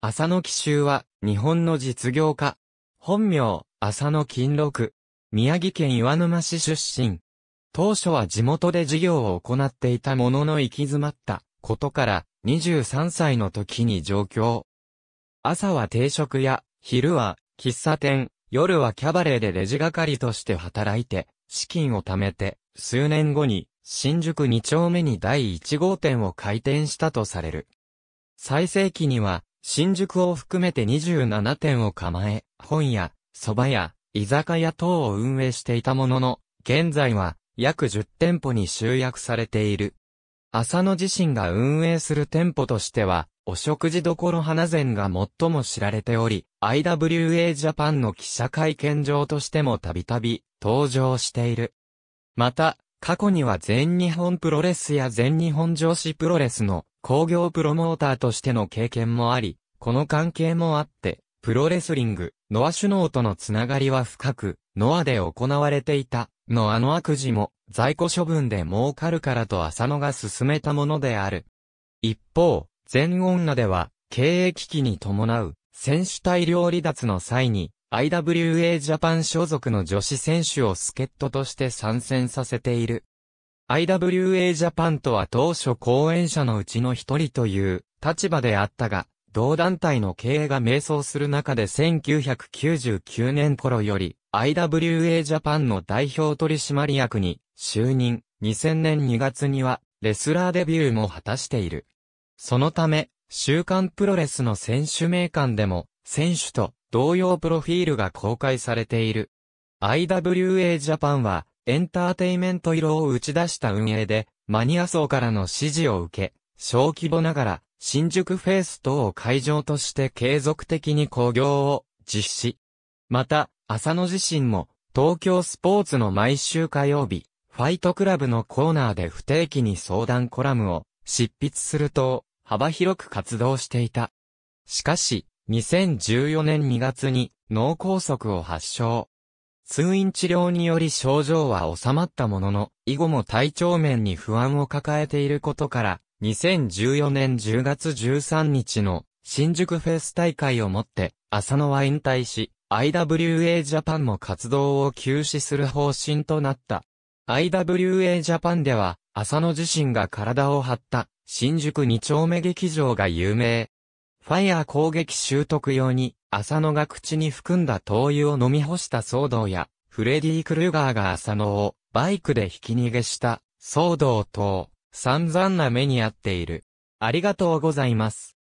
浅野紀州は、日本の実業家。本名、浅野金六。宮城県岩沼市出身。当初は地元で事業を行っていたものの行き詰まったことから、23歳の時に上京。朝は定食屋、昼は喫茶店、夜はキャバレーでレジ係として働いて、資金を貯めて、数年後に、新宿2丁目に第1号店を開店したとされる。最盛期には、新宿を含めて27店を構え、本屋、蕎麦屋、居酒屋等を運営していたものの、現在は約10店舗に集約されている。浅野自身が運営する店舗としては、お食事処花膳が最も知られており、IWA・JAPANの記者会見場としてもたびたび登場している。また、過去には全日本プロレスや全日本女子プロレスの興行プロモーターとしての経験もあり、この関係もあって、プロレスリング、ノア首脳とのつながりは深く、ノアで行われていた、ノアの悪事も、在庫処分で儲かるからと浅野が勧めたものである。一方、全女では、経営危機に伴う、選手大量離脱の際に、IWA ジャパン所属の女子選手を助っ人として参戦させている。IWA ジャパンとは当初後援者のうちの一人という立場であったが、同団体の経営が迷走する中で1999年頃より IWA ジャパンの代表取締役に就任、2000年2月にはレスラーデビューも果たしている。そのため、週刊プロレスの選手名鑑でも選手と同様プロフィールが公開されている。IWA ジャパンはエンターテイメント色を打ち出した運営でマニア層からの支持を受け、小規模ながら新宿フェイス等を会場として継続的に興行を実施。また、浅野自身も東京スポーツの毎週火曜日、ファイトクラブのコーナーで不定期に相談コラムを執筆すると幅広く活動していた。しかし、2014年2月に脳梗塞を発症。通院治療により症状は収まったものの、以後も体調面に不安を抱えていることから、2014年10月13日の新宿フェス大会をもって、浅野は引退し、IWA ジャパンも活動を休止する方針となった。IWA ジャパンでは、浅野自身が体を張った、新宿2丁目劇場が有名。ファイヤー攻撃習得用に、浅野が口に含んだ灯油を飲み干した騒動や、フレディ・クルーガーが浅野をバイクでひき逃げした騒動等、散々な目に遭っている。ありがとうございます。